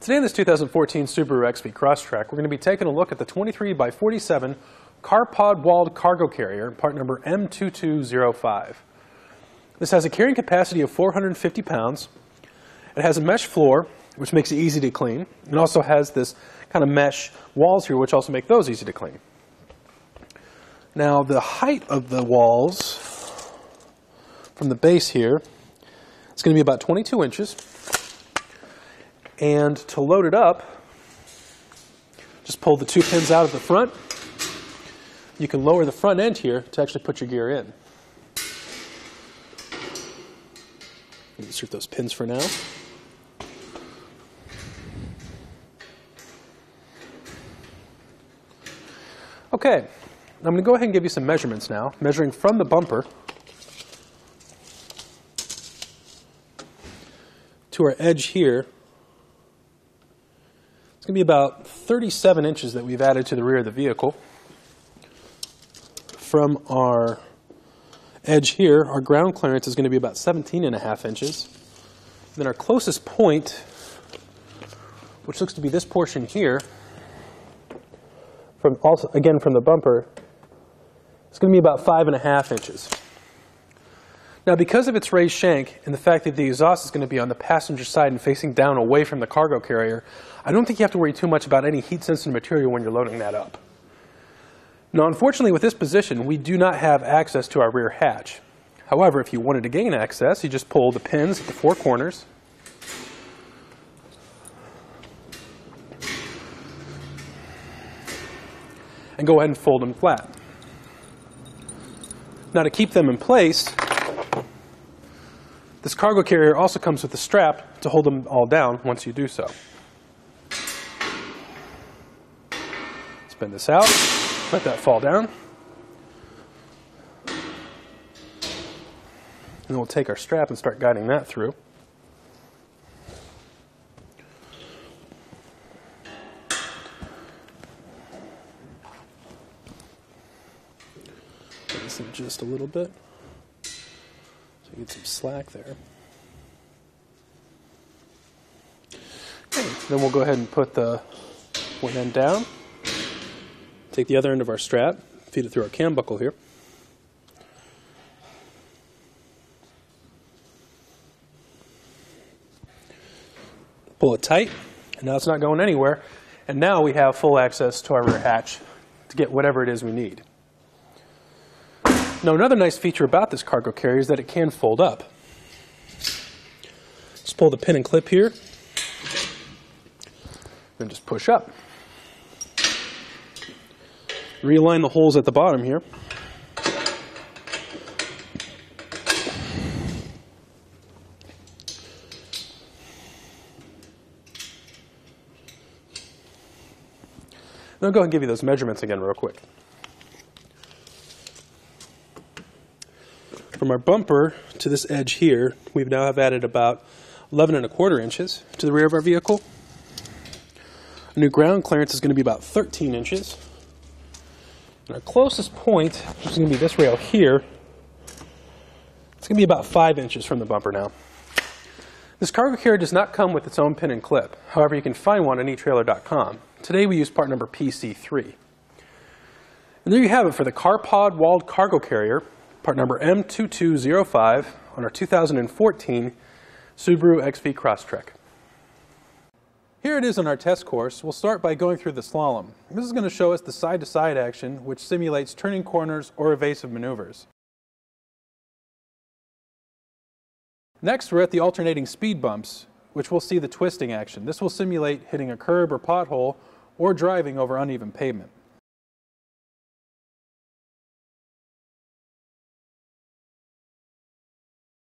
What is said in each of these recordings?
Today in this 2014 Subaru XV Crosstrek, we're going to be taking a look at the 23x47 CARPOD walled cargo carrier, part number M2205. This has a carrying capacity of 450 pounds. It has a mesh floor, which makes it easy to clean. It also has this kind of mesh walls here, which also make those easy to clean. Now, the height of the walls from the base here is going to be about 22 inches. And to load it up, just pull the two pins out of the front. You can lower the front end here to actually put your gear in. Insert those pins for now. Okay, I'm going to go ahead and give you some measurements now, measuring from the bumper to our edge here. It's going to be about 37 inches that we've added to the rear of the vehicle. From our edge here, our ground clearance is going to be about 17.5 inches. And then our closest point, which looks to be this portion here, from also again from the bumper, it's going to be about 5.5 inches. Now, because of its raised shank and the fact that the exhaust is going to be on the passenger side and facing down away from the cargo carrier, I don't think you have to worry too much about any heat-sensitive material when you're loading that up. Now, unfortunately, with this position, we do not have access to our rear hatch. However, if you wanted to gain access, you just pull the pins at the four corners, and go ahead and fold them flat. Now, to keep them in place, this cargo carrier also comes with a strap to hold them all down once you do so. Let's bend this out, let that fall down. And then we'll take our strap and start guiding that through. Put this in just a little bit. So you get some slack there. Okay, then we'll go ahead and put the one end down. Take the other end of our strap, feed it through our cam buckle here. Pull it tight, and now it's not going anywhere. And now we have full access to our rear hatch to get whatever it is we need. Now, another nice feature about this cargo carrier is that it can fold up. Just pull the pin and clip here, then just push up. Realign the holes at the bottom here. Now, I'll go ahead and give you those measurements again real quick. From our bumper to this edge here, we now have added about 11.25 inches to the rear of our vehicle. Our new ground clearance is going to be about 13 inches. And our closest point, which is going to be this rail here, it's going to be about 5 inches from the bumper now. This cargo carrier does not come with its own pin and clip. However, you can find one on eTrailer.com. Today we use part number PC3. And there you have it for the CarPod walled cargo carrier, part number M2205 on our 2014 Subaru XV Crosstrek. Here it is on our test course. We'll start by going through the slalom. This is going to show us the side-to-side action, which simulates turning corners or evasive maneuvers. Next, we're at the alternating speed bumps, which we'll see the twisting action. This will simulate hitting a curb or pothole or driving over uneven pavement.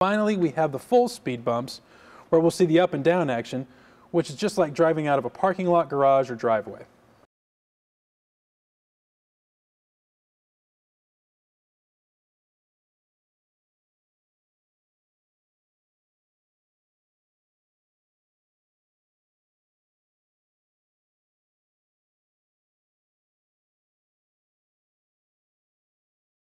Finally, we have the full speed bumps, where we'll see the up and down action, which is just like driving out of a parking lot, garage, or driveway.